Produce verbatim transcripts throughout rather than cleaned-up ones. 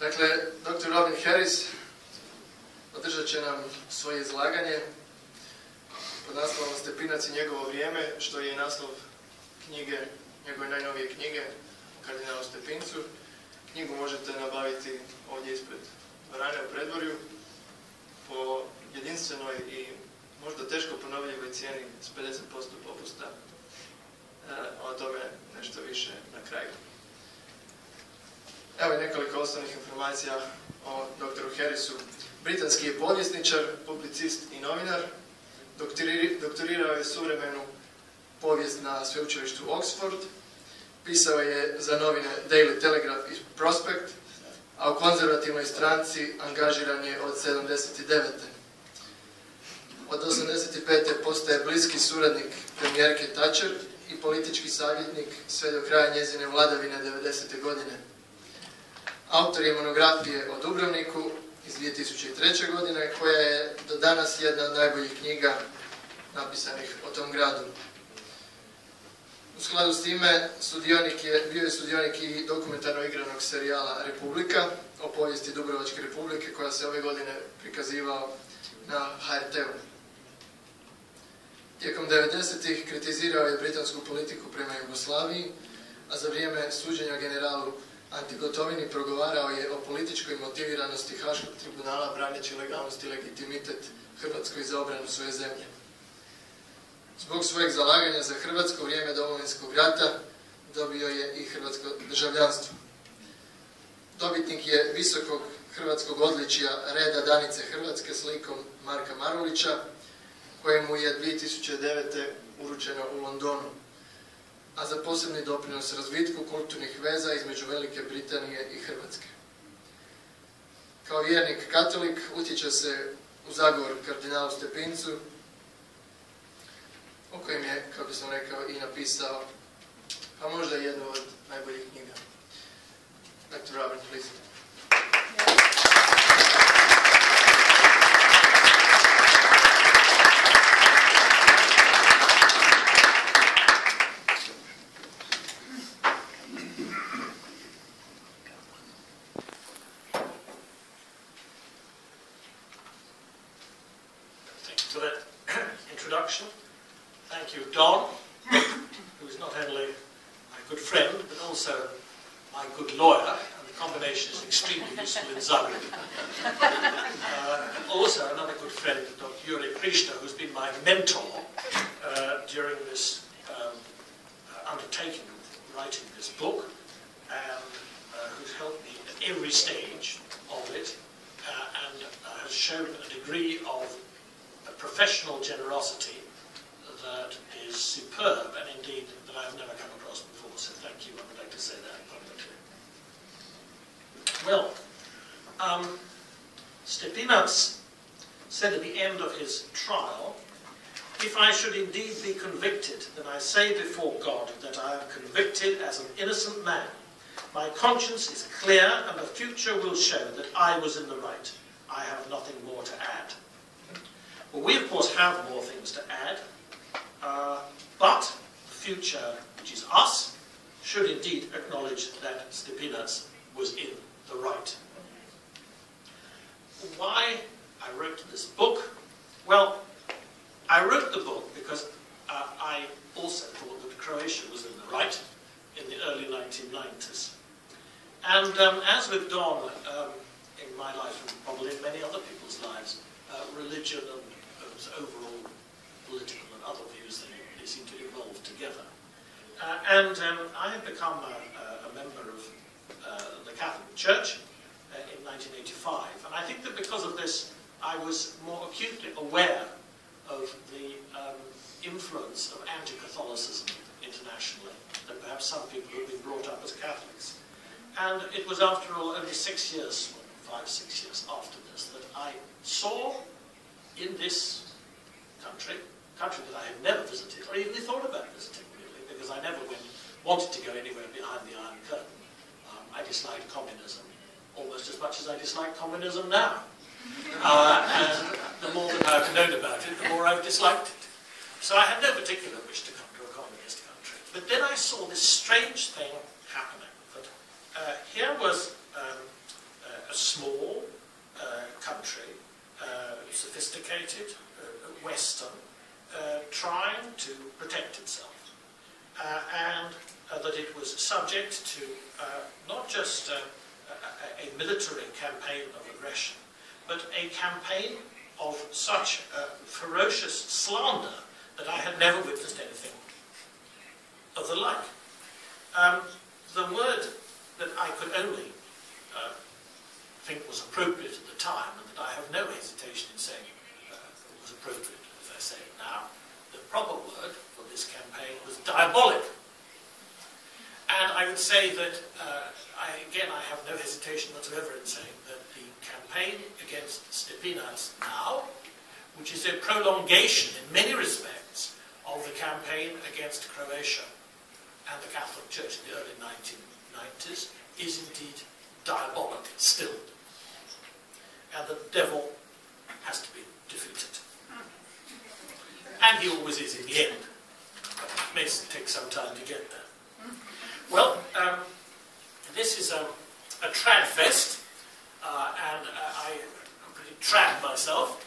Dakle, doktor Robin Harris održat će nam svoje izlaganje pod naslovom Stepinac i njegovo vrijeme, što je naslov knjige, njegove najnovije knjige o kardinalu Stepincu. Knjigu možete nabaviti ovdje ispred dvorane u predvorju po jedinstvenoj i možda teško ponovljivoj cijeni s pedeset posto popusta. O tome nešto više na kraju. Evo je nekoliko osnovnih informacija o doktoru Harrisu. Britanski je povjesničar, publicist i novinar. Doktorirao je suvremenu povijest na sveučilištu Oxford. Pisao je za novine Daily Telegraph i Prospect, a u konzervativnoj stranci angažiran je od sedamdeset devete. Od osamdeset pete postaje bliski suradnik premijerke Thatcher i politički savjetnik sve do kraja njezine vladavine devedesete godine. Autor je monografije o Dubrovniku iz dvije tisuće treće. godine, koja je do danas jedna od najboljih knjiga napisanih o tom gradu. U skladu s time sudionik je, bio je sudionik i dokumentarno igranog serijala Republika o povijesti Dubrovačke republike, koja se ove godine prikazivao na H R T-u. Tijekom devedesetih kritizirao je britansku politiku prema Jugoslaviji, a za vrijeme suđenja generalu Antigotovini progovarao je o političkoj motiviranosti Haškog tribunala, braneći legalnost i legitimitet Hrvatskoj za obranu svoje zemlje. Zbog svojeg zalaganja za Hrvatsko u vrijeme Domovinskog rata dobio je i hrvatsko državljanstvo. Dobitnik je visokog hrvatskog odličja reda Danice Hrvatske s likom Marka Marulića, kojemu je dvije tisuće devete. uručeno u Londonu, a za posebni doprinos razvitku kulturnih veza između Velike Britanije i Hrvatske. Kao vjernik katolik utječe se u zagovor kardinalu Stepincu, o kojem je, kako sam rekao, i napisao, pa možda jednu od najboljih knjiga. doktor Robin, please. In Zagreb. Uh, also, another good friend, Doctor Yuri Prishna, who's been my mentor uh, during this um, uh, undertaking of writing this book, and uh, who's helped me at every stage of it, uh, and uh, has shown a degree of uh, professional generosity that is superb, and indeed that I have never come across before. So, thank you. I would like to say that publicly. Well. Um, Stepinac said at the end of his trial, "If I should indeed be convicted, then I say before God that I am convicted as an innocent man. My conscience is clear and the future will show that I was in the right. I have nothing more to add." Well, we of course have more things to add, uh, but the future, which is us, should indeed acknowledge that Stepinac was in the right. Why I wrote this book? Well, I wrote the book because uh, I also thought that Croatia was in the right in the early nineteen nineties. And um, as with Don, um, in my life and probably in many other people's lives, uh, religion and uh, overall political and other views, they, they seem to evolve together. Uh, and um, I have become a, a member of uh, the Catholic Church in nineteen eighty-five, and I think that because of this I was more acutely aware of the um, influence of anti-Catholicism internationally than perhaps some people who have been brought up as Catholics. And it was after all only six years, five, six years after this, that I saw in this country, a country that I had never visited or even thought about visiting really, because I never went, wanted to go anywhere behind the Iron Curtain. Um, I disliked communism almost as much as I dislike communism now. Uh, and the more that I've known about it, the more I've disliked it. So I had no particular wish to come to a communist country. But then I saw this strange thing happening. That, uh, here was um, uh, a small uh, country, uh, sophisticated, uh, Western, uh, trying to protect itself. Uh, and uh, that it was subject to uh, not just uh, a, a military campaign of aggression, but a campaign of such uh, ferocious slander that I had never witnessed anything of the like. Um, the word that I could only uh, think was appropriate at the time, and that I have no hesitation in saying uh, was appropriate, as I say it now, the proper word for this campaign was diabolic. And I would say that, uh, I, again, I have no hesitation whatsoever in saying that the campaign against Stepinac now, which is a prolongation in many respects of the campaign against Croatia and the Catholic Church in the early nineteen nineties, is indeed diabolic still. And the devil has to be defeated. And he always is in the end. But it may take some time to get there. Well, um, this is a, a trad fest, uh, and uh, I am pretty trad myself,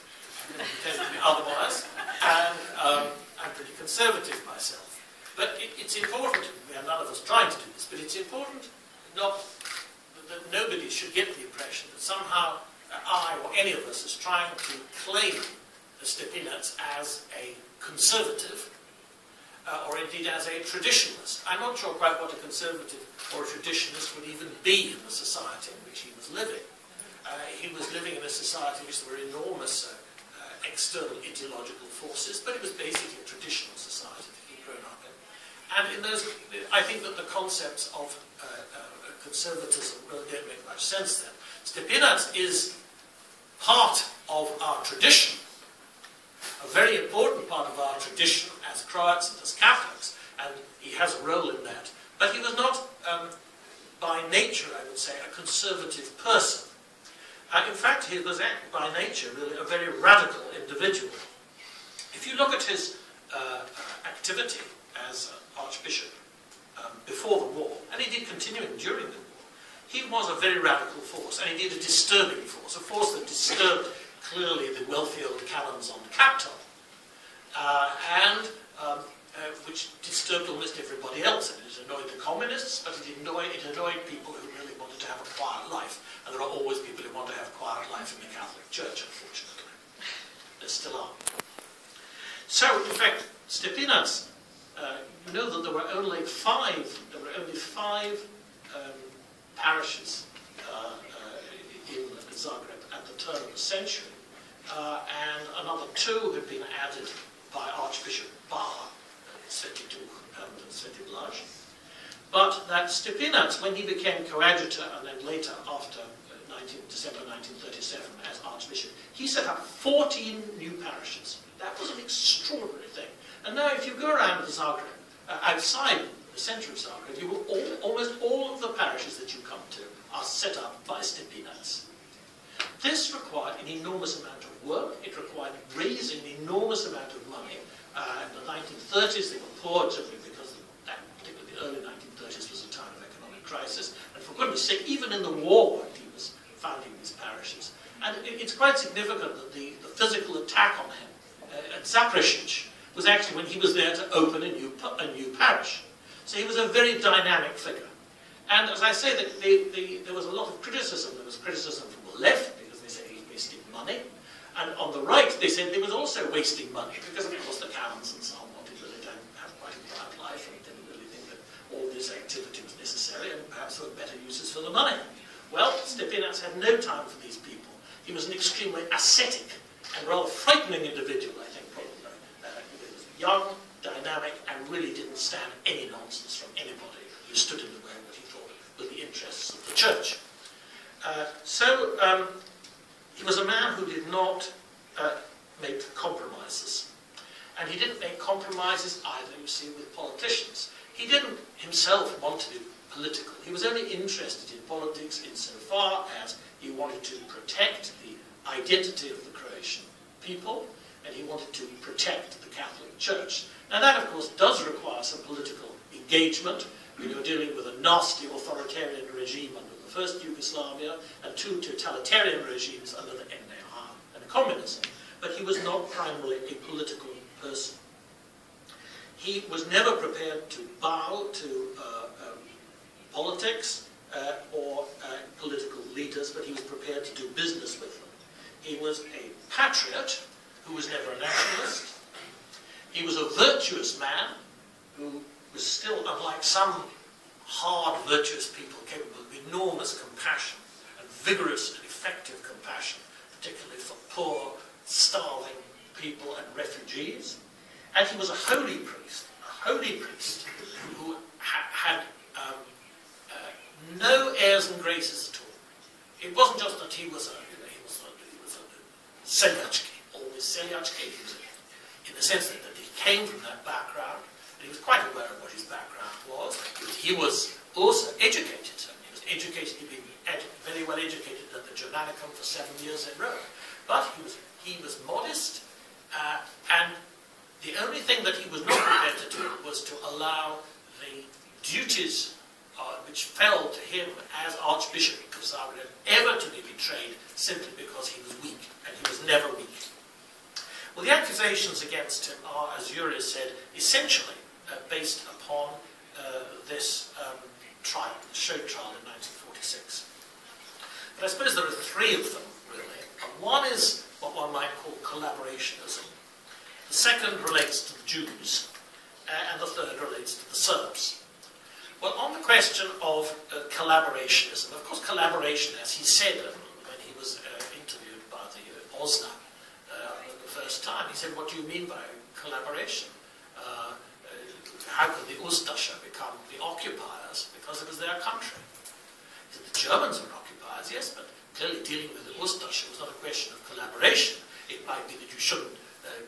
I pretend to be otherwise, and um, I'm pretty conservative myself. But it, it's important, we are none of us trying to do this, but it's important not, that nobody should get the impression that somehow I or any of us is trying to claim the Stepinac as a conservative, Uh, or indeed as a traditionalist. I'm not sure quite what a conservative or a traditionalist would even be in the society in which he was living. Uh, he was living in a society in which there were enormous uh, uh, external ideological forces, but it was basically a traditional society that he'd grown up in. And in those, I think that the concepts of uh, uh, conservatism really don't make much sense then. Stepinac is part of our tradition, a very important part of our tradition as Croats and as Catholics, and he has a role in that. But he was not, um, by nature, I would say, a conservative person. Uh, in fact, he was, by nature, really a very radical individual. If you look at his uh, activity as uh, Archbishop um, before the war, and indeed continuing during the war, he was a very radical force, and indeed a disturbing force, a force that disturbed clearly the wealthy old canons on Kaptol, uh, and um, uh, which disturbed almost everybody else. And it annoyed the communists, but it annoyed, it annoyed people who really wanted to have a quiet life. And there are always people who want to have a quiet life in the Catholic Church, unfortunately. There still are. So, in fact, Stepinac, uh, you know that there were only five, there were only five um, parishes uh, uh, in Zagreb at the turn of the century, uh, and another two had been added by Archbishop Bar, Svetiduh and Sveti Blaž. But that Stepinac, when he became coadjutor and then later after December nineteen thirty-seven as Archbishop, he set up fourteen new parishes. That was an extraordinary thing. And now if you go around the Zagreb, uh, outside the centre of Zagreb, you will all, almost all of the parishes that you come to are set up by Stepinac. This required an enormous amount of work. It required raising an enormous amount of money. Uh, in the nineteen thirties, they were poor generally because that, particularly the early nineteen thirties was a time of economic crisis. And for goodness sake, even in the war, he was founding these parishes. And it, it's quite significant that the, the physical attack on him uh, at Zaprešić was actually when he was there to open a new, a new parish. So he was a very dynamic figure. And as I say, the, the, the, there was a lot of criticism. There was criticism from the left, money, and on the right they said they was also wasting money because of course the canons and so on wanted really don't have quite a quiet life and didn't really think that all this activity was necessary and perhaps there were better uses for the money. Well, Stepinac had no time for these people. He was an extremely ascetic and rather frightening individual, I think probably. Uh, he was young, dynamic, and really didn't stand any nonsense from anybody who stood in the way of what he thought were the interests of the church. Uh, so, um, He was a man who did not uh, make compromises. And he didn't make compromises either, you see, with politicians. He didn't himself want to be political. He was only interested in politics insofar as he wanted to protect the identity of the Croatian people, and he wanted to protect the Catholic Church. Now that, of course, does require some political engagement when you're dealing with a nasty authoritarian regime under the first Yugoslavia and two totalitarian regimes under the N D H and communism, but he was not primarily a political person. He was never prepared to bow to uh, um, politics uh, or uh, political leaders, but he was prepared to do business with them. He was a patriot who was never a nationalist. He was a virtuous man who was still, unlike some hard, virtuous people, capable of enormous compassion and vigorous and effective compassion, particularly for poor, starving people and refugees. And he was a holy priest, a holy priest who ha had um, uh, no airs and graces at all. It wasn't just that he was a, you know, he was a, he was a seljački, always seljački, in the sense that, that he came from that background, and he was quite aware of what his background was. He was also educated, and he was educated, he'd been ed very well educated at the Germanicum for seven years in Rome. But he was, he was modest, uh, and the only thing that he was not prepared to do was to allow the duties uh, which fell to him as Archbishop of Zagreb ever to be betrayed simply because he was weak, and he was never weak. Well, the accusations against him are, as Juri said, essentially uh, based upon uh, this um, trial, the Schode trial in nineteen forty-six. But I suppose there are three of them, really. And one is what one might call collaborationism. The second relates to the Jews, uh, and the third relates to the Serbs. Well, on the question of uh, collaborationism, of course collaboration, as he said um, when he was uh, interviewed by the uh, Osna uh, the first time, he said, what do you mean by collaboration? Uh, uh, how could the Ustasha become the occupiers because it was their country? He said, the Germans were occupiers, yes, but clearly dealing with the Ustasha was not a question of collaboration. It might be that you shouldn't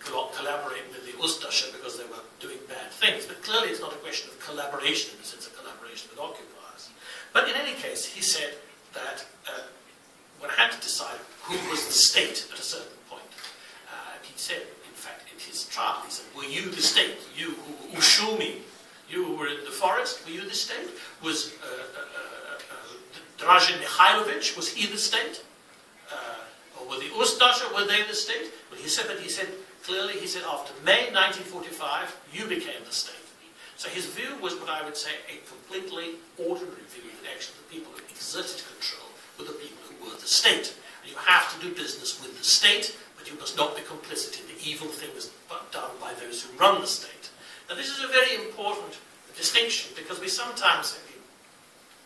collaborate with the Ustasha because they were doing bad things, but clearly it's not a question of collaboration in the sense of collaboration with occupiers. But in any case, he said that uh, one had to decide who was the state at a certain point. Uh, and he said, in fact, in his trial, he said, were you the state? You who were Shumi, you who were in the forest, were you the state? Was uh, uh, uh, uh, Dražen Mihailović, was he the state? Uh, or were the Ustasha, were they the state? Well, he said that he said, clearly, he said, after May nineteen forty-five, you became the state. So his view was what I would say a completely ordinary view of the action of the people who exerted control were the people who were the state. And you have to do business with the state, but you must not be complicit in the evil things done by those who run the state. Now, this is a very important distinction, because we sometimes,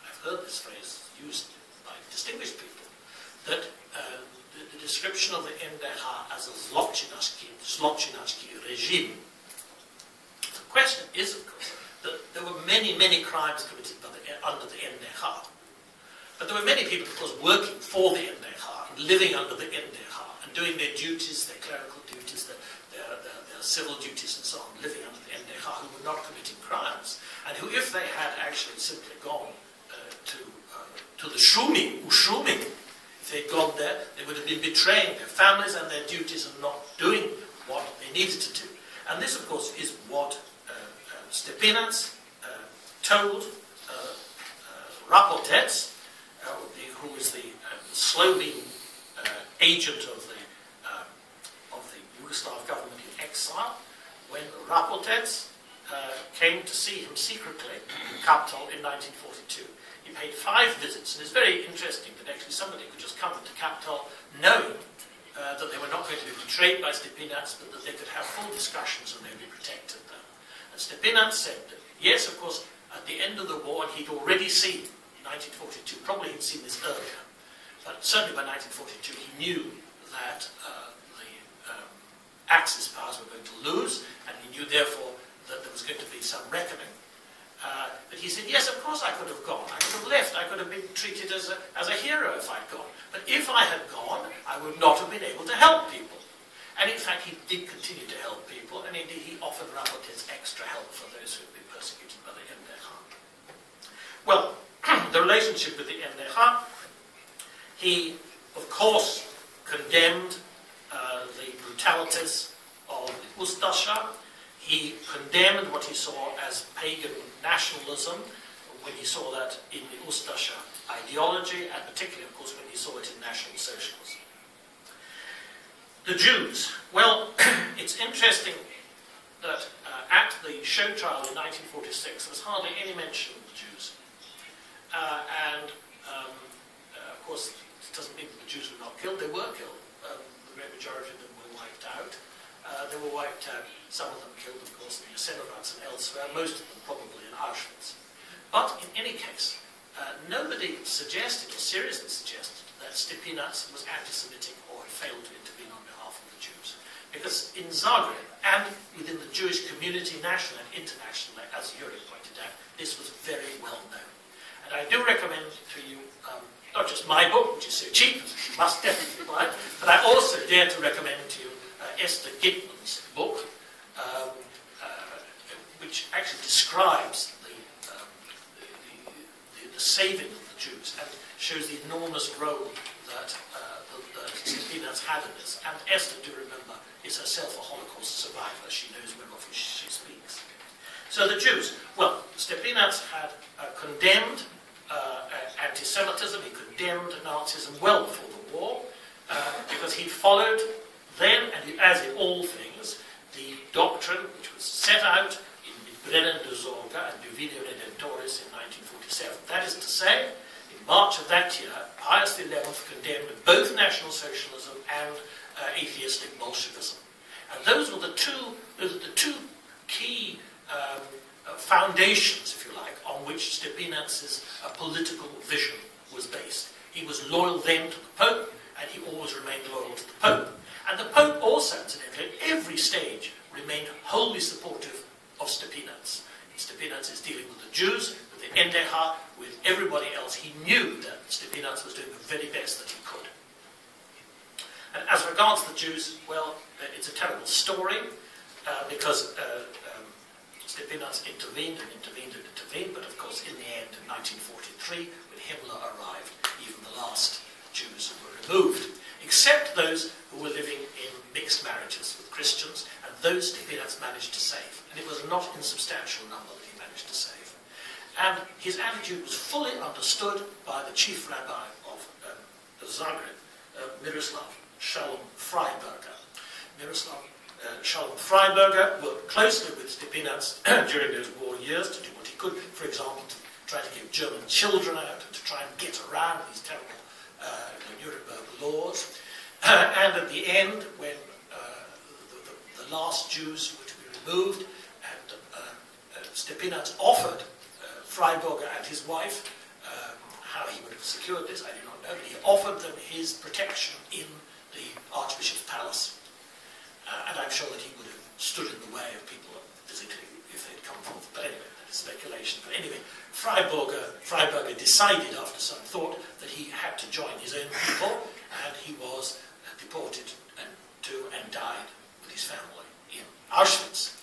I've heard this phrase used by distinguished people, that uh, the description of the N D H as a Zlochinashki, Zlochinashki regime. The question is, of course, that there were many, many crimes committed by the, under the N D H. But there were many people, of course, working for the N D H, living under the N D H, and doing their duties, their clerical duties, their, their, their, their civil duties and so on, living under the N D H, who were not committing crimes, and who, if they had actually simply gone uh, to, uh, to the Shumi, Ushumi, if they'd gone there, they would have been betraying their families and their duties and not doing what they needed to do. And this, of course, is what uh, uh, Stepinac uh, told uh, uh, Rakotets, uh, who was the uh, Slovene uh, agent of the, uh, of the Yugoslav government in exile, when Rakotets uh, came to see him secretly in Kaptol in nineteen forty-two. He paid five visits, and it's very interesting that actually somebody could just come to Kaptol knowing uh, that they were not going to be betrayed by Stepinac, but that they could have full discussions and they'd be protected there. And Stepinac said that, yes, of course, at the end of the war, and he'd already seen, in nineteen forty-two, probably he'd seen this earlier, but certainly by nineteen forty-two he knew that uh, the um, Axis powers were going to lose, and he knew, therefore, that there was going to be some reckoning. Uh, but he said, yes, of course I could have gone. I could have left. I could have been treated as a, as a hero if I'd gone. But if I had gone, I would not have been able to help people. And in fact, he did continue to help people, and indeed he offered Rakotets extra help for those who had been persecuted by the N D H. Well, the relationship with the N D H, he, of course, condemned uh, the brutalities of Ustasha. He condemned what he saw as pagan nationalism, when he saw that in the Ustasha ideology, and particularly, of course, when he saw it in National Socialism. The Jews. Well, it's interesting that uh, at the show trial in nineteen forty-six, there was hardly any mention of the Jews. Uh, and, um, uh, of course, it doesn't mean that the Jews were not killed. They were killed. Um, the great majority of them were wiped out. Uh, they were wiped out. Some of them killed, of course, in the Jasenovats and elsewhere. Most of them probably in Auschwitz. But in any case, uh, nobody suggested, or seriously suggested, that Stepinac was anti-Semitic or failed to intervene on behalf of the Jews. Because in Zagreb, and within the Jewish community, national and international, as Yuri pointed out, this was very well known. And I do recommend to you, um, not just my book, which is so cheap, you must definitely buy it, but I also dare to recommend to you uh, Esther Gitman's book, um, uh, which actually describes the, um, the, the, the saving of the Jews and shows the enormous role that Stepinac had in this. And Esther, do remember, is herself a Holocaust survivor. She knows whereof she speaks. So the Jews. Well, Stepinac had uh, condemned uh, anti-Semitism. He condemned Nazism well before the war, uh, because he followed then, and as in all things, the doctrine which was set out in Brennan de Zorga and Duvide Redentoris in nineteen forty-seven. That is to say, March of that year, Pius the eleventh condemned both National Socialism and uh, atheistic Bolshevism. And those were the two, those were the two key um, uh, foundations, if you like, on which Stepinac's uh, political vision was based. He was loyal then to the Pope, and he always remained loyal to the Pope. And the Pope also, incidentally, at every stage, remained wholly supportive of Stepinac. Stepinac is dealing with the Jews, with the N D H, with everybody else. He knew that Stepinac was doing the very best that he could. And as regards the Jews, well, it's a terrible story, uh, because uh, um, Stepinac intervened and intervened and intervened, but of course in the end, in nineteen forty-three, when Himmler arrived, even the last Jews were removed, except those who were living in mixed marriages with Christians, and those Stepinac managed to save. And it was a not insubstantial number that he managed to save. And his attitude was fully understood by the chief rabbi of uh, Zagreb, uh, Miroslav Šalom Freiberger. Miroslav uh, Šalom Freiberger worked closely with Stepinac during those war years to do what he could, for example, to try to get German children out and to try and get around these terrible uh, Nuremberg laws. Uh, and at the end, when uh, the, the, the last Jews were to be removed, and uh, uh, Stepinac offered Freiberger and his wife, uh, how he would have secured this, I do not know, but he offered them his protection in the Archbishop's palace. Uh, and I'm sure that he would have stood in the way of people physically if they had come forth. But anyway, that is speculation. But anyway, Freiberger, Freiberger decided after some thought that he had to join his own people, and he was deported and, to and died with his family in Auschwitz.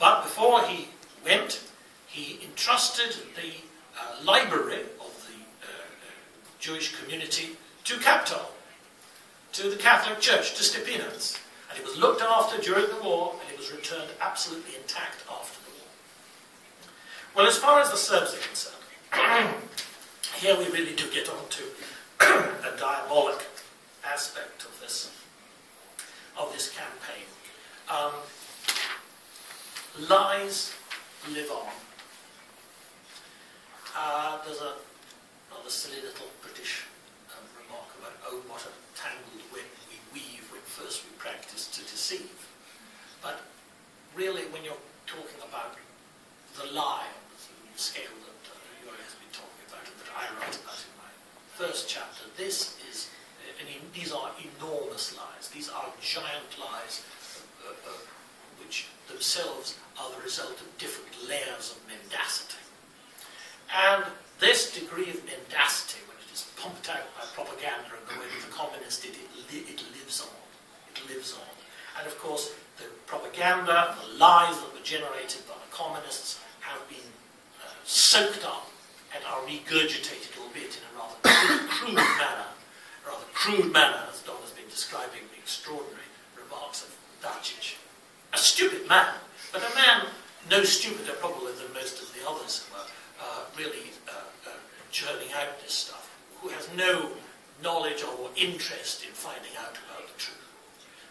But before he went, he entrusted the uh, library of the uh, Jewish community to Kaptol, to the Catholic Church, to Stepinac. And it was looked after during the war, and it was returned absolutely intact after the war. Well, as far as the Serbs are concerned, here we really do get on to a diabolic aspect of this, of this campaign. Um, lies live on. Uh, there's a rather silly little British um, remark about, oh, what a tangled web we weave when first we practice to deceive. But really, when you're talking about the lie, the scale that uh, Yuri has been talking about, and that I write about in my first chapter, this is, uh, and these are enormous lies. These are giant lies, uh, uh, which themselves are the result of different layers of mendacity. And this degree of mendacity, when it is pumped out by propaganda and the way that the communists did it, li it lives on. It lives on. And of course, the propaganda, the lies that were generated by the communists have been uh, soaked up and are regurgitated, albeit in a rather crude manner, a rather crude manner, as Don has been describing the extraordinary remarks of Thatcher. A stupid man, but a man no stupider probably than most of the others who were uh, really uh, uh, churning out this stuff, who has no knowledge or interest in finding out about the truth.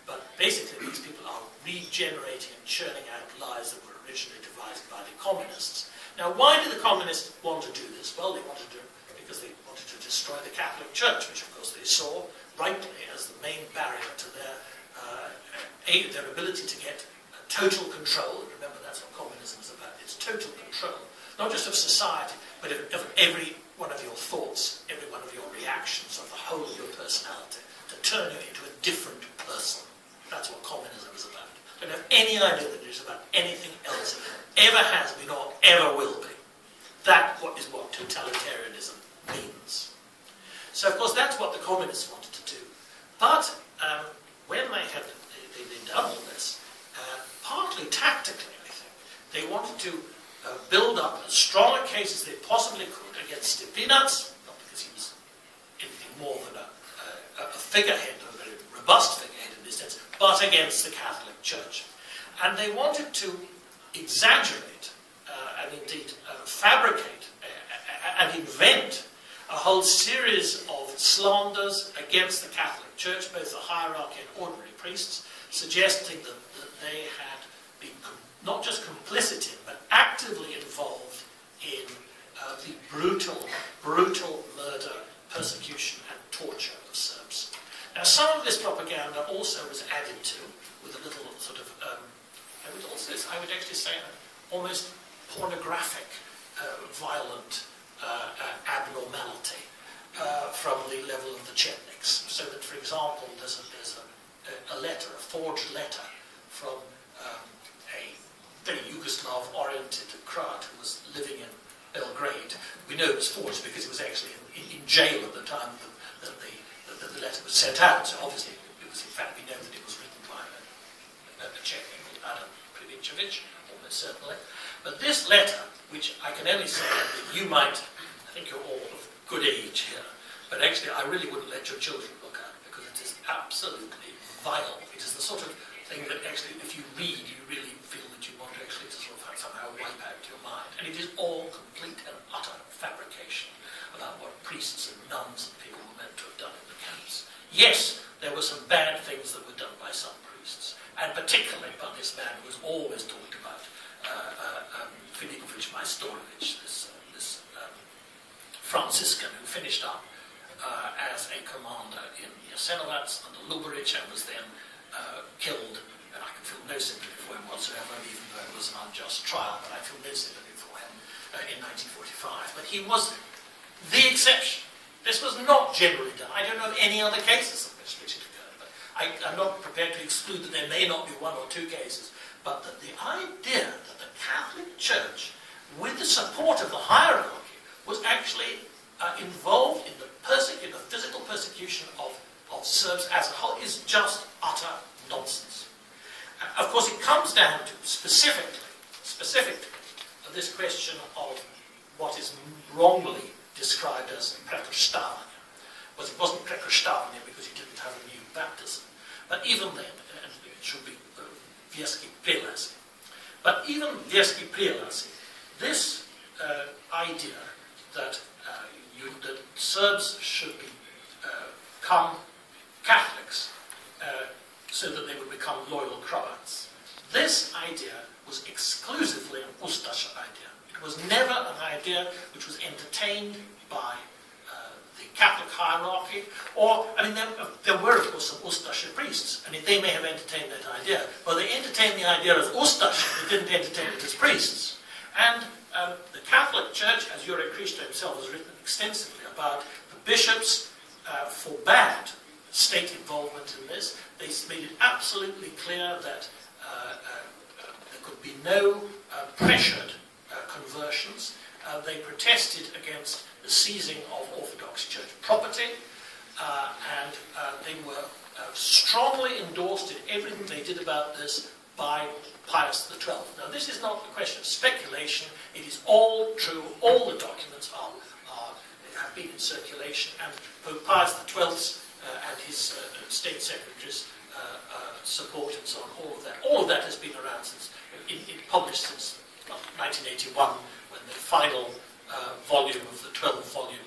But basically these people are regenerating and churning out lies that were originally devised by the communists. Now why do the communists want to do this? Well, they want to do it because they wanted to destroy the Catholic Church, which of course they saw rightly as the main barrier to their, uh, a, their ability to get uh, total control. Remember, that's what communism is about. It's total control, not just of society, but of, of every one of your thoughts, every one of your reactions, of the whole of your personality, to turn you into a different person. That's what communism is about. I don't have any idea that it is about anything else that ever has been or ever will be. That what is what totalitarianism means. So, of course, that's what the communists wanted to do. But um, when they had they, they done all this, uh, partly tactically, I think, they wanted to uh, build up as strong a case as they possibly could against Stepinac, not because he was anything more than a, a, a figurehead, a very robust figurehead in this sense, but against the Catholic Church. And they wanted to exaggerate uh, and indeed uh, fabricate uh, and invent a whole series of slanders against the Catholic Church, both the hierarchy and ordinary priests, suggesting that, that they had been not just complicit in, but actively involved in uh, the brutal, brutal murder, persecution and torture of Serbs. Now, some of this propaganda also was added to with a little sort of, um, I would also, I would actually say, an almost pornographic, uh, violent uh, uh, abnormality uh, from the level of the Chetniks. So that, for example, there's a, there's a, a letter, a forged letter from um, a very Yugoslav-oriented Croat who was living in Belgrade. We know it was forged because it was actually in, in, in jail at the time that, that the that the letter was sent out, so obviously it was, in fact, we know that it was written by a, a Czech called Adam Privicevic, almost certainly. But this letter, which I can only say that you might, I think you're all of good age here, but actually I really wouldn't let your children look at it because it is absolutely vile. It is the sort of thing that actually, if you read, you really feel that you want to actually to sort of somehow wipe out your mind. And it is all complete and utter fabrication about what priests and nuns and people were meant to have done in the camps. Yes, there were some bad things that were done by some priests, and particularly by this man who was always talked about, Filipović uh, uh, um, Majstorović, this, uh, this um, Franciscan who finished up uh, as a commander in Jasenovac under Luberic and was then uh, killed, and I can feel no sympathy for him whatsoever, even though it was an unjust trial, but I feel no sympathy for him uh, in nineteen forty-five. But he was the exception. This was not generally done. I don't know of any other cases of this which it occurred, but I, I'm not prepared to exclude that there may not be one or two cases, but that the idea that the Catholic Church, with the support of the hierarchy, was actually uh, involved in the, in the physical persecution of, of Serbs as a whole is just utter nonsense. Uh, of course, it comes down to specifically, specifically, uh, this question of what is wrongly described as Prekrštavanje. Well, it wasn't Prekrštavanje because you didn't have a new baptism. But even then, and it should be uh, Vjerski Prelazi. But even Vjerski Prelazi, this uh, idea that, uh, you, that Serbs should be, uh, become Catholics uh, so that they would become loyal Croats, this idea was exclusively an Ustasha idea. It was never an idea which was entertained by uh, the Catholic hierarchy, or, I mean, there, there were, of course, some Ustasha priests. I mean, they may have entertained that idea. Well, they entertained the idea of Ustasha, they didn't entertain it as priests. And um, the Catholic Church, as Juraj Krista himself has written extensively about, the bishops uh, forbade state involvement in this. They made it absolutely clear that uh, uh, there could be no uh, pressured Uh, conversions. Uh, they protested against the seizing of Orthodox Church property, uh, and uh, they were uh, strongly endorsed in everything they did about this by Pius the twelfth. Now, this is not a question of speculation. It is all true. All the documents are, are have been in circulation, and Pope Pius the twelfth uh, and his uh, state secretaries uh, uh, support and so on. All of that. All of that has been around since, in, in published since nineteen eighty-one, when the final uh, volume of the twelve volume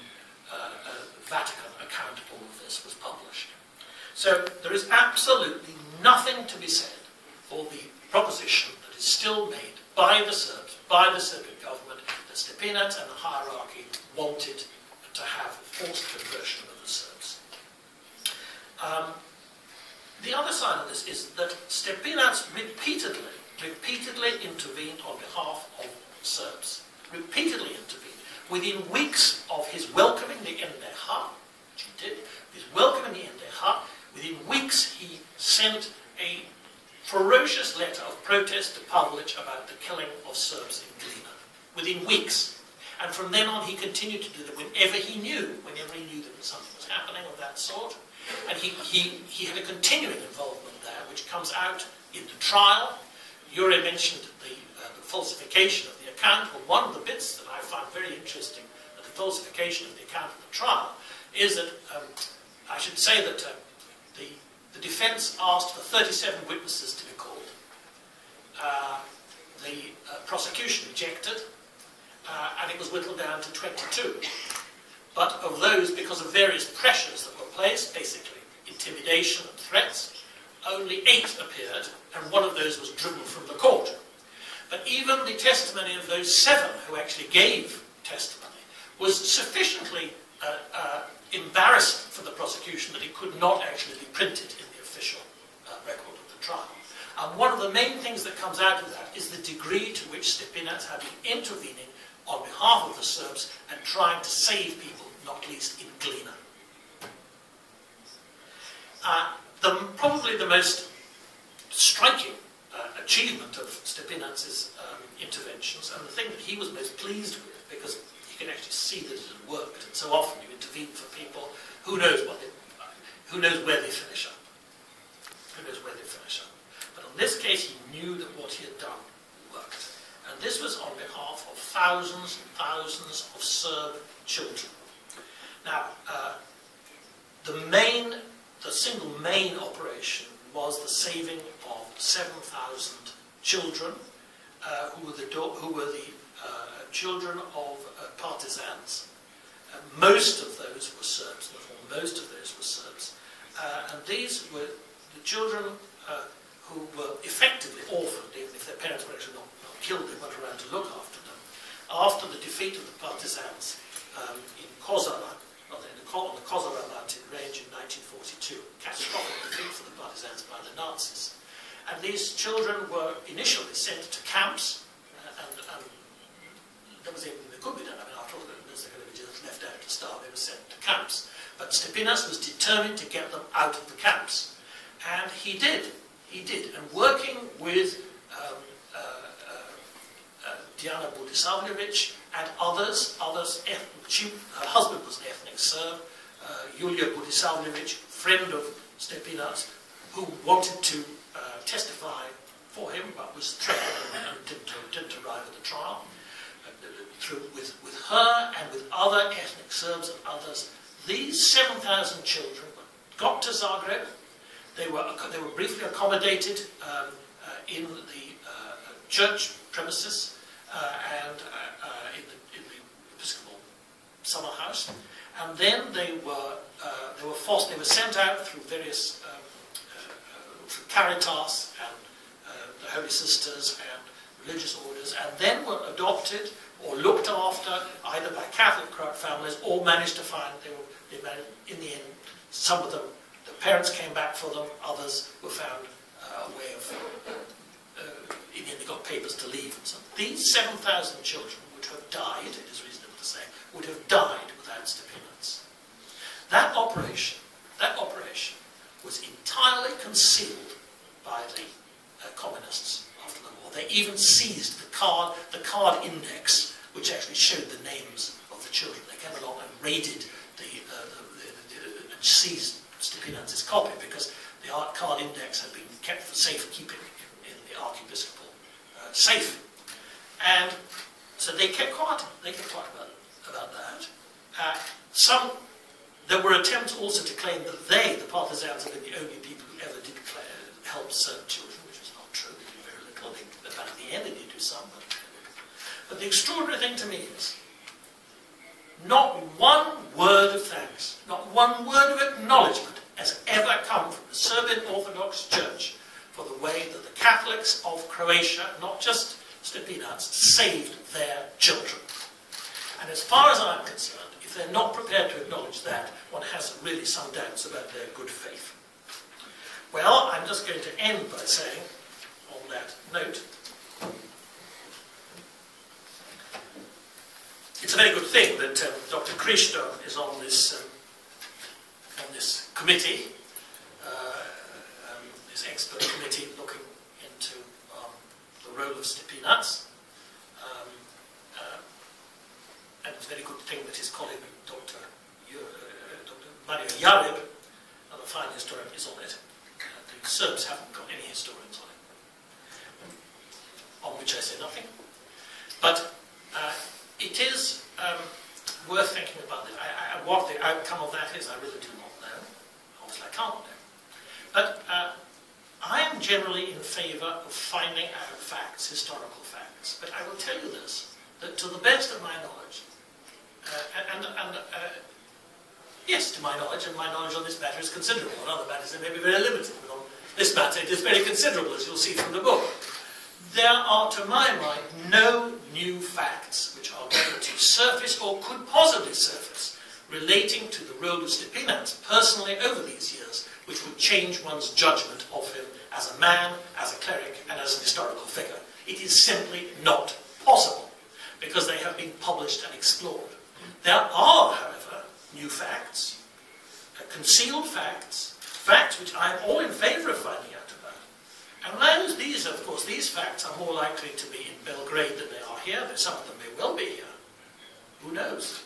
uh, uh, Vatican account of all of this was published. So there is absolutely nothing to be said for the proposition that is still made by the Serbs, by the Serbian government, that Stepinac and the hierarchy wanted to have a forced conversion of the Serbs. Um, the other side of this is that Stepinac repeatedly, repeatedly intervened on behalf of Serbs, repeatedly intervened. Within weeks of his welcoming the Emnechah, which he did, his welcoming the Emnechah, within weeks he sent a ferocious letter of protest to Pavlić about the killing of Serbs in Glina. Within weeks. And from then on he continued to do that whenever he knew, whenever he knew that something was happening of that sort. And he, he, he had a continuing involvement there, which comes out in the trial. Jure mentioned the, uh, the falsification of the account. Well, one of the bits that I find very interesting at the falsification of the account of the trial is that, um, I should say that uh, the, the defense asked for thirty-seven witnesses to be called. Uh, the uh, prosecution rejected, uh, and it was whittled down to twenty-two. But of those, because of various pressures that were placed, basically intimidation and threats, only eight appeared, and one of those was driven from the court. But even the testimony of those seven who actually gave testimony was sufficiently uh, uh, embarrassing for the prosecution that it could not actually be printed in the official uh, record of the trial. And one of the main things that comes out of that is the degree to which Stepinac had been intervening on behalf of the Serbs and trying to save people, not least in Glina. Uh, The, probably the most striking uh, achievement of Stepinac's um, interventions, and the thing that he was most pleased with, because he could actually see that it had worked, and so often you intervene for people, who knows what they, who knows where they finish up. Who knows where they finish up. But in this case, he knew that what he had done worked. And this was on behalf of thousands and thousands of Serb children. Now, uh, the main... The single main operation was the saving of seven thousand children uh, who were the, do who were the uh, children of uh, partisans. Uh, most of those were Serbs, not all, most of those were Serbs. Uh, and these were the children uh, who were effectively orphaned, even if their parents were actually not, not killed, they weren't around to look after them. After the defeat of the partisans um, in Kozarac, on the Kozara mountain range in nineteen forty-two, catastrophic defeat for the partisans by the Nazis. And these children were initially sent to camps, uh, and, and there was anything that could be done. I mean, after all, there was going to be just left out to starve, they were sent to camps. But Stepinac was determined to get them out of the camps. And he did, he did. And working with um, uh, uh, uh, Diana Budisavljevic and others, others, she, her husband was an ethnic Serb, uh, Julia Budisavljevic, friend of Stepinac, who wanted to uh, testify for him, but was threatened and didn't, didn't arrive at the trial. Uh, through, with, with her and with other ethnic Serbs and others, these seven thousand children got to Zagreb. They were, they were briefly accommodated um, uh, in the uh, church premises uh, and uh, uh, in the summer house, and then they were uh, they were forced. They were sent out through various um, uh, through Caritas and uh, the Holy Sisters and religious orders, and then were adopted or looked after either by Catholic families or managed to find they were they managed, in the end. Some of them, the parents came back for them. Others were found uh, a way of uh, in the end they got papers to leave. And so these seven thousand children would have died. It is reasonable to say. Would have died without Stepinac. That operation, that operation, was entirely concealed by the uh, communists after the war. They even seized the card, the card index, which actually showed the names of the children. They came along and raided the, uh, the, the, the and seized Stepinac's copy because the art card index had been kept for safekeeping in, in the archiepiscopal uh, safe, and so they kept quiet. They kept quiet about it. About that. Uh, some, there were attempts also to claim that they, the partisans, had been the only people who ever did uh, help Serb children, which is not true. They did very little. They, about the end, they did do some, but, but the extraordinary thing to me is Not one word of thanks, not one word of acknowledgement has ever come from the Serbian Orthodox Church for the way that the Catholics of Croatia, not just Stepinac, saved their children. And as far as I'm concerned, if they're not prepared to acknowledge that, one has really some doubts about their good faith. Well, I'm just going to end by saying, on that note, it's a very good thing that um, Doctor Krishnan is on this, um, on this committee, uh, um, this expert committee looking into um, the role of Stepinac. Um, uh, and it's a very good thing that his colleague, Doctor Uh, Doctor Mario Jareb, another fine historian, is on it. Uh, the Serbs haven't got any historians on it, on which I say nothing. But uh, It is um, worth thinking about this. I, I, what the outcome of that is, I really do not know. Obviously, I can't know. But uh, I am generally in favour of finding out facts, historical facts. But I will tell you this, that to the best of my knowledge, uh, and, and uh, yes, to my knowledge, and my knowledge on this matter is considerable. On other matters, it may be very limited. But on this matter, it is very considerable, as you'll see from the book. There are, to my mind, no new facts which are going to surface or could possibly surface relating to the role of Stepinac personally over these years, which would change one's judgment of him as a man, as a cleric, and as an historical figure. It is simply not possible, because they have been published and explored. There are, however, new facts, concealed facts, facts which I am all in favour of finding out. And those, these, of course, these facts are more likely to be in Belgrade than they are here, though some of them may well be here. Who knows?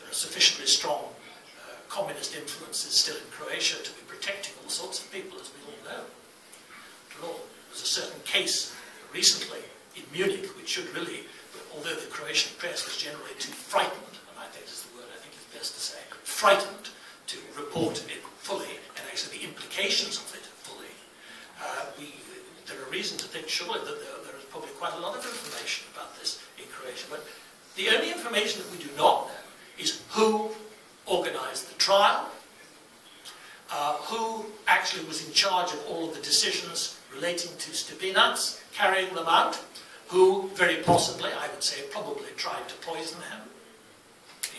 There are sufficiently strong uh, communist influences still in Croatia to be protecting all sorts of people, as we all know. After all, there was a certain case recently in Munich, which should really, although the Croatian press was generally too frightened, and I think is the word I think is best to say, frightened to report it fully, and actually the implications of it fully, uh, we there are reasons to think, surely, that there, there is probably quite a lot of information about this in Croatia. But the only information that we do not know is who organised the trial, uh, who actually was in charge of all of the decisions relating to Stepinac, carrying them out, who, very possibly, I would say, probably tried to poison him.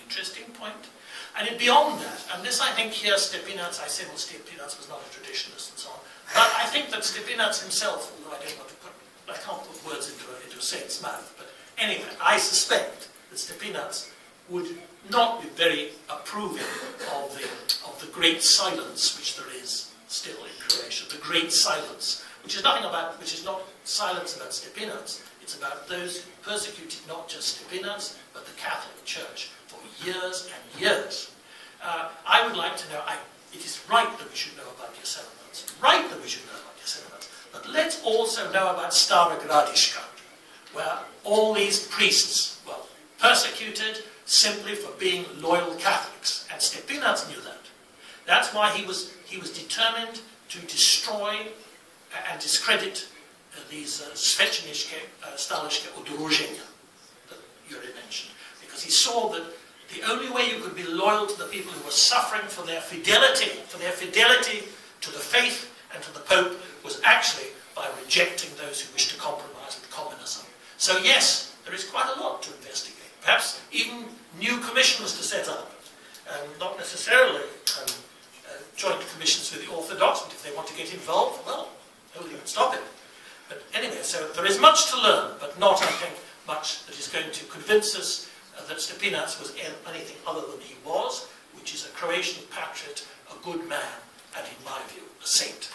Interesting point. And beyond that, and this I think here, Stepinac, I say, well, Stepinac was not a traditionalist and so on. But I think that Stepinac himself, although I don't want to put, I can't put words into a, into a saint's mouth, but anyway, I suspect that Stepinac would not be very approving of the, of the great silence which there is still in Croatia, the great silence, which is nothing about, which is not silence about Stepinac, it's about those who persecuted not just Stepinac, but the Catholic Church for years and years. Uh, I would like to know, I, it is right that we should know about Jasenovac. It's right that we should know about Jasenovac, but let's also know about Starogradiška, where all these priests were persecuted simply for being loyal Catholics, and Stepinac knew that. That's why he was, he was determined to destroy and discredit uh, these uh, Svećeničke, uh, Stališke udruženja that you already mentioned, because he saw that the only way you could be loyal to the people who were suffering for their fidelity, for their fidelity to the faith and to the Pope was actually by rejecting those who wish to compromise with communism. So yes, there is quite a lot to investigate. Perhaps even new commissions to set up. Um, not necessarily um, uh, joint commissions with the Orthodox, but if they want to get involved, well, who'll even stop it? But anyway, so there is much to learn, but not, I think, much that is going to convince us uh, that Stepinac was anything other than he was, which is a Croatian patriot, a good man, and in my view, a saint.